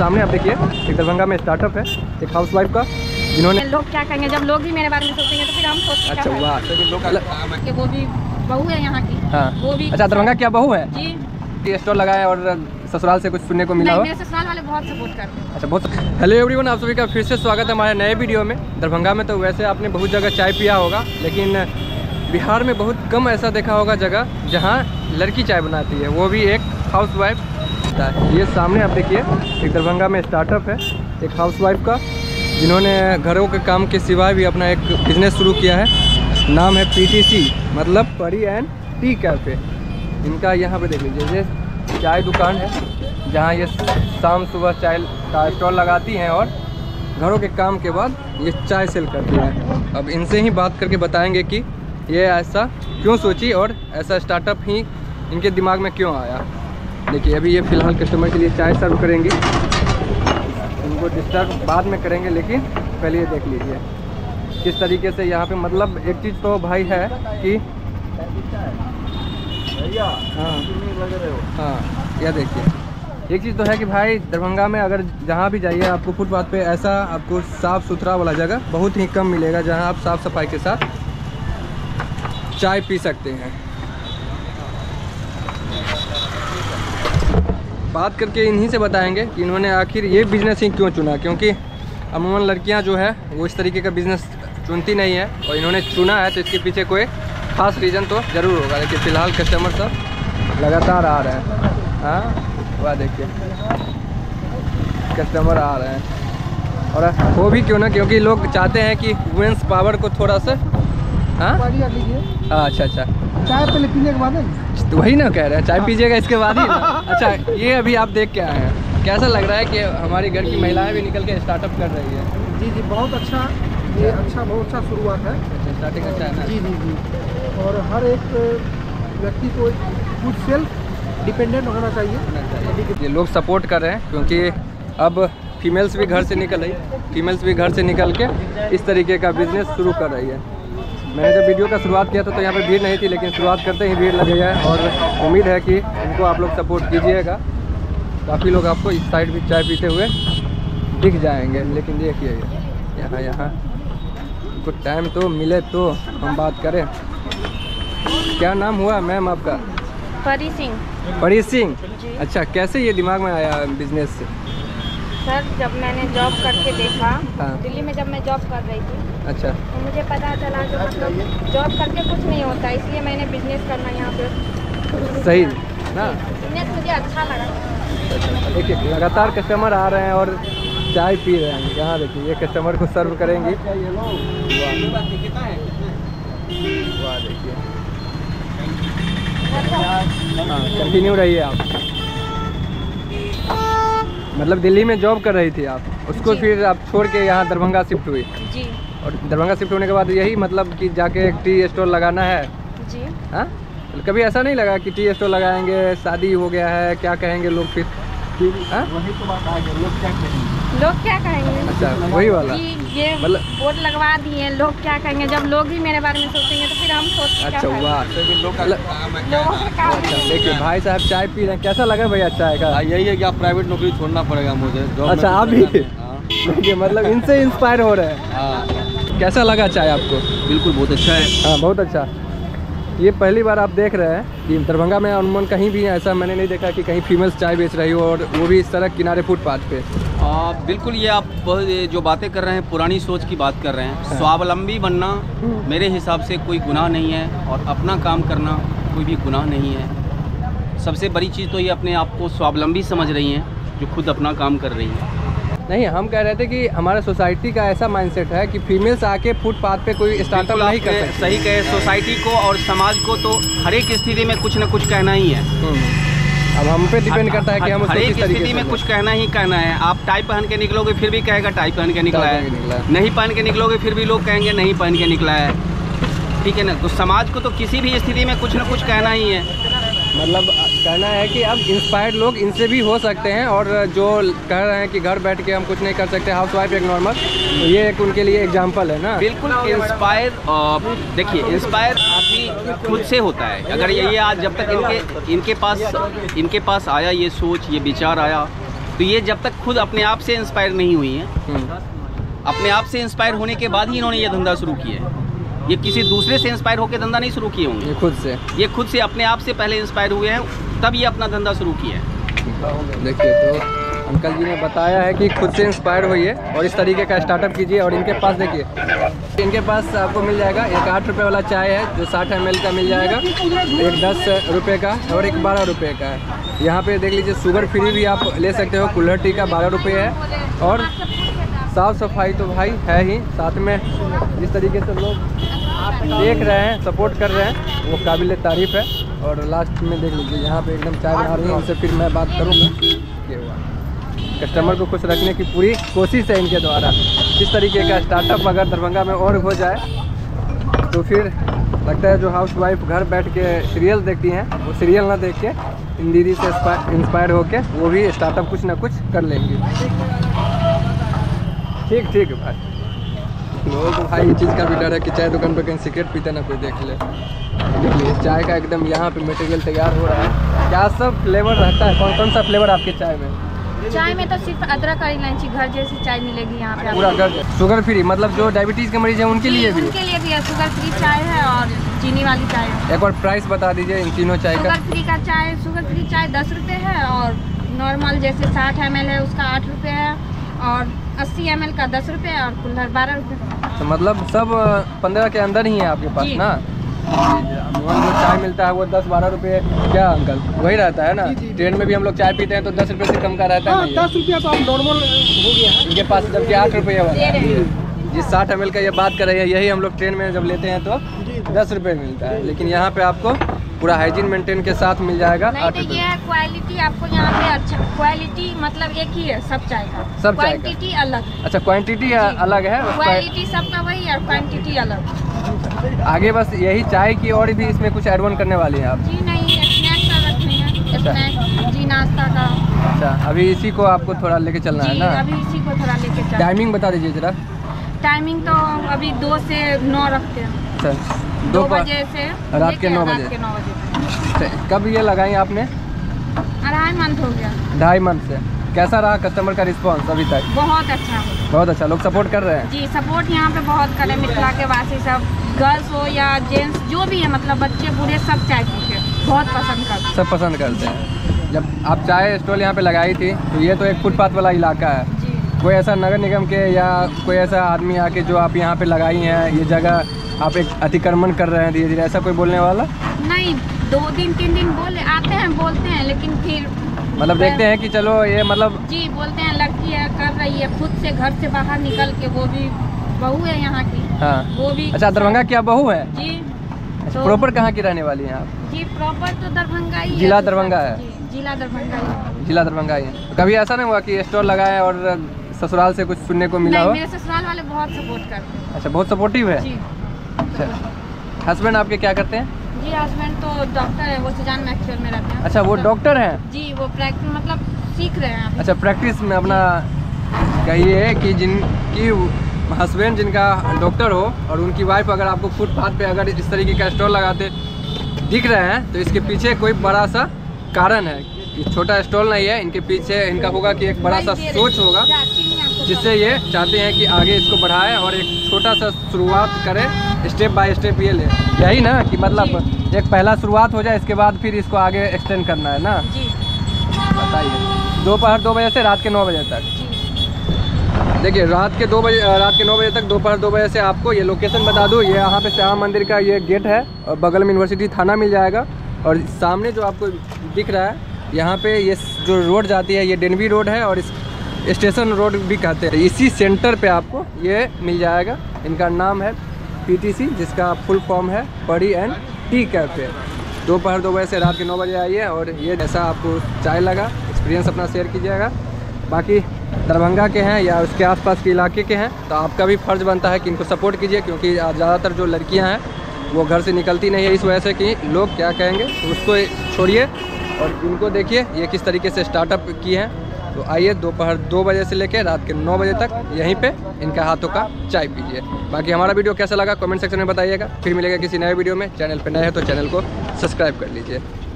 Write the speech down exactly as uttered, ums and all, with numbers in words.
सामने आप देखिए एक दरभंगा में स्टार्टअप है एक हाउस वाइफ का, जिन्होंने लोग क्या कहेंगे जब लोग भी मेरे बारे में सोचेंगे तो फिर हम सोचते हैं। अच्छा हुआ तो लोग अलग कि वो भी बहू है यहाँ की। हाँ वो भी। अच्छा दरभंगा क्या बहू है जी, ये स्टॉल लगाया और ससुराल से कुछ सुनने को मिला हो? मेरे ससुराल वाले बहुत सपोर्ट करते हैं। अच्छा बहुत। हेलो एवरीवन, आप सभी का फिर से स्वागत है हमारे नए वीडियो में। दरभंगा में तो वैसे आपने बहुत जगह चाय पिया होगा, लेकिन बिहार में बहुत कम ऐसा देखा होगा जगह जहाँ लड़की चाय बनाती है, वो भी एक हाउस वाइफ। ये सामने आप देखिए एक दरभंगा में स्टार्टअप है एक हाउस वाइफ का, जिन्होंने घरों के काम के सिवाय भी अपना एक बिजनेस शुरू किया है। नाम है पीटीसी मतलब परी एंड टी कैफ़े। इनका यहाँ पे देख लीजिए ये चाय दुकान है जहाँ ये शाम सुबह चाय का स्टॉल लगाती हैं और घरों के काम के बाद ये चाय सेल करती है। अब इनसे ही बात करके बताएंगे कि ये ऐसा क्यों सोची और ऐसा स्टार्टअप ही इनके दिमाग में क्यों आया। देखिए अभी ये फ़िलहाल कस्टमर के लिए चाय सर्व करेंगी, इनको डिस्टर्ब बाद में करेंगे, लेकिन पहले ये देख लीजिए किस तरीके से यहाँ पे। मतलब एक चीज़ तो भाई है कि हाँ हाँ यह देखिए एक चीज़ तो है कि भाई दरभंगा में अगर जहाँ भी जाइए आपको फुटपाथ पे ऐसा आपको साफ़ सुथरा वाला जगह बहुत ही कम मिलेगा जहाँ आप साफ़ सफाई के साथ चाय पी सकते हैं। बात करके इन्हीं से बताएंगे कि इन्होंने आखिर ये बिज़नेस ही क्यों चुना, क्योंकि अमूमन लड़कियां जो है वो इस तरीके का बिज़नेस चुनती नहीं है और इन्होंने चुना है तो इसके पीछे कोई खास रीज़न तो ज़रूर होगा। लेकिन फ़िलहाल कस्टमर सब लगातार आ रहे हैं। हाँ वाह देखिए कस्टमर आ रहे हैं, और वो भी क्यों ना क्योंकि लोग चाहते हैं कि वुमेंस पावर को थोड़ा सा। हाँ अच्छा अच्छा चाय पहले पीने के बाद तो वही ना कह रहे हैं चाय पीजिएगा इसके बाद ही। अच्छा ये अभी आप देख के आए हैं, कैसा लग रहा है कि हमारी घर की महिलाएं भी निकल के स्टार्टअप कर रही है? जी जी बहुत अच्छा, ये अच्छा बहुत अच्छा शुरुआत है। अच्छा स्टार्टिंग अच्छा है ना? जी जी जी। और हर एक व्यक्ति को खुद सेल्फ डिपेंडेंट होना चाहिए। ये लोग सपोर्ट कर रहे हैं क्योंकि अब फीमेल्स भी घर से निकल रही फीमेल्स भी घर से निकल के इस तरीके का बिजनेस शुरू कर रही है। मैंने जब वीडियो का शुरुआत किया था तो यहाँ पे भीड़ नहीं थी, लेकिन शुरुआत करते ही भीड़ लग गई है और उम्मीद है कि इनको आप लोग सपोर्ट कीजिएगा। काफ़ी लोग आपको इस साइड भी चाय पीते हुए दिख जाएंगे, लेकिन देखिए यहाँ यहाँ कुछ टाइम तो मिले तो हम बात करें। क्या नाम हुआ मैम आपका? परी सिंह। परी सिंह अच्छा, कैसे ये दिमाग में आया बिजनेस से? सर जब मैंने जॉब करके देखा, हाँ। दिल्ली में जब मैं जॉब कर रही थी अच्छा, तो मुझे पता चला कि मतलब जॉब करके कुछ नहीं होता, इसलिए मैंने बिजनेस करना यहाँ पे सही ना बिजनेस मुझे अच्छा लगा। देखिए लगातार कस्टमर आ रहे हैं और चाय पी रहे हैं। यहाँ देखिए ये कस्टमर को सर्व करेंगी। वाह देखिए हाँ कंटिन्यू रहिए आप। मतलब दिल्ली में जॉब कर रही थी आप, उसको फिर आप छोड़ के यहाँ दरभंगा शिफ्ट हुई जी, और दरभंगा शिफ्ट होने के बाद यही मतलब कि जाके एक टी स्टोर लगाना है जी। हाँ कभी ऐसा नहीं लगा कि टी स्टोर लगाएंगे, शादी हो गया है क्या कहेंगे लोग फिर? हाँ वही तो बात आ गई, लोग क्या कहेंगे लोग क्या कहेंगे अच्छा वही वाला ये बोर्ड लगवा दिए लोग क्या कहेंगे, जब लोग ही मेरे बारे में सोचेंगे तो फिर हम सोचते। अच्छा वाह देखिए भाई साहब चाय पी रहे हैं, कैसा लगा भैया चाय का? यही है कि आप प्राइवेट नौकरी छोड़ना पड़ेगा मुझे। अच्छा आप भी मतलब इनसे इंस्पायर हो रहे हैं। कैसा लगा चाय आपको? बिल्कुल बहुत अच्छा है। हाँ बहुत अच्छा। ये पहली बार आप देख रहे हैं कि दरभंगा में अनुमान कहीं भी ऐसा मैंने नहीं देखा कि कहीं फीमेल्स चाय बेच रही हो, और वो भी इस तरह किनारे फुटपाथ पे। आ, बिल्कुल ये आप जो बातें कर रहे हैं पुरानी सोच की बात कर रहे हैं। स्वावलंबी बनना मेरे हिसाब से कोई गुनाह नहीं है और अपना काम करना कोई भी गुनाह नहीं है। सबसे बड़ी चीज़ तो ये अपने आप को स्वावलंबी समझ रही हैं जो खुद अपना काम कर रही हैं। नहीं हम कह रहे थे कि हमारा सोसाइटी का ऐसा माइंडसेट है कि फीमेल्स आके फुटपाथ पे कोई स्टार्टअप नहीं कर सकती। सही कहे, सोसाइटी को और समाज को तो हर एक स्थिति में कुछ न कुछ कहना ही है। अब हम पे डिपेंड करता है कि हम उसको किस तरीके से में कुछ कहना ही कहना है। आप टाई पहन के निकलोगे फिर भी कहेगा टाई पहन के निकला है, नहीं पहन के निकलोगे फिर भी लोग कहेंगे नहीं पहन के निकला है, ठीक है ना? तो समाज को तो किसी भी स्थिति में कुछ ना कुछ कहना ही है। मतलब कहना है कि अब इंस्पायर्ड लोग इनसे भी हो सकते हैं, और जो कह रहे हैं कि घर बैठ के हम कुछ नहीं कर सकते हाउस वाइफ एक नॉर्मल, ये एक उनके लिए एग्जाम्पल है ना। बिल्कुल इंस्पायर, देखिए इंस्पायर आदमी खुद से होता है। अगर ये आज जब तक इनके इनके पास इनके पास आया ये सोच ये विचार आया तो ये जब तक खुद अपने आप से इंस्पायर नहीं हुई है, अपने आप से इंस्पायर होने के बाद ही इन्होंने ये धंधा शुरू किया है। ये किसी दूसरे से इंस्पायर होकर धंधा नहीं शुरू किए होंगे, ये खुद से ये खुद से अपने आप से पहले इंस्पायर हुए हैं, तब ये अपना धंधा शुरू किया है। देखिए तो अंकल जी ने बताया है कि खुद से इंस्पायर होइए और इस तरीके का स्टार्टअप कीजिए। और इनके पास देखिए, इनके पास आपको मिल जाएगा एक आठ रुपये वाला चाय है जो साठ एम एल का मिल जाएगा, एक दस रुपये का और एक बारह रुपये का है। यहाँ पे देख लीजिए शुगर फ्री भी आप ले सकते हो, कूलर टी का बारह रुपये है। और साफ़ सफाई तो भाई है ही, साथ में जिस तरीके से लोग देख रहे हैं, सपोर्ट कर रहे हैं, वो काबिल तारीफ़ है। और लास्ट में देख लीजिए यहाँ पर एकदम चाय बना रही है, उनसे फिर मैं बात करूँगा। कस्टमर को खुश रखने की पूरी कोशिश है इनके द्वारा। इस तरीके का स्टार्टअप अगर दरभंगा में और हो जाए तो फिर लगता है जो हाउसवाइफ घर बैठ के सीरियल देखती हैं, वो सीरियल ना देख के इन दीदी से इंस्पायर होके वो भी स्टार्टअप कुछ ना कुछ कर लेंगे। ठीक ठीक भाई, लोगों को भाई इस चीज़ का भी डर है कि चाय दुकान पर कहीं सिगरेट पीते ना कोई देख ले। देखिए चाय का एकदम यहाँ पर मटेरियल तैयार हो रहा है। क्या सब फ्लेवर रहता है, कौन कौन सा फ्लेवर आपकी चाय में? चाय में तो सिर्फ अदरक और इलायची, घर जैसी चाय मिलेगी यहाँ पे, पूरा घर शुगर फ्री, मतलब जो डायबिटीज के मरीज हैं उनके लिए भी उनके लिए भी है। शुगर फ्री चाय है और चीनी वाली चाय है। एक बार प्राइस बता दीजिए इन तीनों चाय का। शुगर फ्री का चाय, शुगर फ्री चाय दस रुपये है और नॉर्मल जैसे साठ एम एल है उसका आठ रुपये है और अस्सी एम एल का दस रुपये और कुल्हर बारह रुपये। तो मतलब सब पंद्रह के अंदर ही है आपके पास ना। जो चाय मिलता है वो दस बारह रुपये क्या अंकल वही रहता है ना? ट्रेन में भी हम लोग चाय पीते हैं तो दस रुपये से कम का रहता है। दस रुपया तो आप नॉर्मल हो गया है इनके पास, जबकि आठ रुपये वाला जिस साठ एम एल का ये बात कर रहे हैं, यही हम लोग ट्रेन में जब लेते हैं तो दस रुपये मिलता है, लेकिन यहाँ पे आपको पूरा हाइजीन मेंटेन के साथ मिल जाएगा। तो ये है क्वालिटी आपको यहाँ पे, अच्छा क्वालिटी मतलब एक ही है सब चाय का, सब क्वांटिटी अलग। अच्छा क्वांटिटी अलग है, क्वालिटी सबका वही है, क्वांटिटी अलग। आगे बस यही चाय की और भी इसमें कुछ एड ऑन करने वाली है आप? जी नहीं, स्नैक्स का रखते हैं जी, नाश्ता का। अच्छा अभी इसी को आपको थोड़ा लेके चलना है ना? अभी इसी को थोड़ा लेके चलना। टाइमिंग बता दीजिए जरा। टाइमिंग तो अभी दो से नौ रखते हैं। अच्छा दो बजे से रात के नौ बजे कब ये लगाई आपने? ढाई मंथ हो गया। ढाई मंथ से कैसा रहा कस्टमर का रिस्पांस अभी तक? बहुत अच्छा, बहुत अच्छा। लोग सपोर्ट कर रहे हैं जी, सपोर्ट यहाँ पे बहुत करें मिथिला के वासी सब, गर्ल्स हो या जेंट्स जो भी है, मतलब बच्चे बूढ़े सब चाय पीते बहुत पसंद करते, सब पसंद करते हैं। जब आप चाय स्टॉल यहाँ पे लगाई थी तो ये तो एक फुटपाथ वाला इलाका है, कोई ऐसा नगर निगम के या कोई ऐसा आदमी आके जो आप यहाँ पे लगाई हैं ये जगह आप एक अतिक्रमण कर रहे हैं धीरे धीरे, ऐसा कोई बोलने वाला नहीं? दो दिन तीन दिन बोले आते हैं, बोलते हैं, लेकिन फिर मतलब देखते हैं कि चलो ये मतलब जी बोलते हैं लड़की है कर रही है, खुद से घर से बाहर निकल के, वो भी बहू है यहाँ की। हाँ वो भी। अच्छा दरभंगा की आप बहू है जी? तो प्रॉपर कहाँ की रहने वाली है आप? जी प्रॉपर तो दरभंगा ही, जिला दरभंगा है, जिला दरभंगा ही, जिला दरभंगा ही है। कभी ऐसा नहीं हुआ कि स्टोर लगाए और ससुराल से कुछ सुनने को मिला हो? मेरे ससुराल वाले बहुत सपोर्ट करते हैं। अच्छा बहुत सपोर्टिव है। अच्छा हस्बैंड आपके क्या करते हैं? जी हस्बैंड तो डॉक्टर है, वो सुजान मैक्सवेल में रहते हैं। अच्छा वो डॉक्टर हैं जी, वो प्रैक्टिस मतलब सीख रहे हैं। अच्छा प्रैक्टिस में अपना कहिए कि जिनकी हस्बैंड जिनका डॉक्टर हो और उनकी वाइफ अगर आपको फुटपाथ पे अगर इस तरीके का स्टॉल लगाते दिख रहे हैं तो इसके पीछे कोई बड़ा सा कारण है, छोटा स्टॉल नहीं है। इनके पीछे इनका होगा कि एक बड़ा सा सोच होगा जिससे ये चाहते हैं कि आगे इसको बढ़ाएं और एक छोटा सा शुरुआत करें, स्टेप बाय स्टेप ये ले, यही ना कि मतलब एक पहला शुरुआत हो जाए, इसके बाद फिर इसको आगे एक्सटेंड करना है ना? जी बताइए। दोपहर दो बजे से रात के नौ बजे तक, देखिए रात के दो बजे रात के नौ बजे तक, दोपहर दो बजे से। आपको ये लोकेशन बता दूँ, ये यहाँ पे श्यामा मंदिर का ये गेट है और बगल में यूनिवर्सिटी थाना मिल जाएगा और सामने जो आपको दिख रहा है यहाँ पे ये जो रोड जाती है ये डनबी रोड है और इस स्टेशन रोड भी कहते हैं। इसी सेंटर पे आपको ये मिल जाएगा। इनका नाम है पीटीसी, जिसका फुल फॉर्म है परी एंड टी कैफे। दोपहर दो बजे से रात के नौ बजे आइए और ये जैसा आपको चाय लगा एक्सपीरियंस अपना शेयर कीजिएगा। बाकी दरभंगा के हैं या उसके आसपास के इलाके के हैं तो आपका भी फ़र्ज़ बनता है कि इनको सपोर्ट कीजिए, क्योंकि ज़्यादातर जो लड़कियाँ हैं वो घर से निकलती नहीं है इस वजह से कि लोग क्या कहेंगे, उसको छोड़िए और इनको देखिए ये किस तरीके से स्टार्टअप की हैं। तो आइए दोपहर दो बजे से लेकर रात के नौ बजे तक यहीं पे इनका हाथों का चाय पीजिए। बाकी हमारा वीडियो कैसा लगा कमेंट सेक्शन में बताइएगा। फिर मिलेगा किसी नए वीडियो में। चैनल पे नए हैं तो चैनल को सब्सक्राइब कर लीजिए।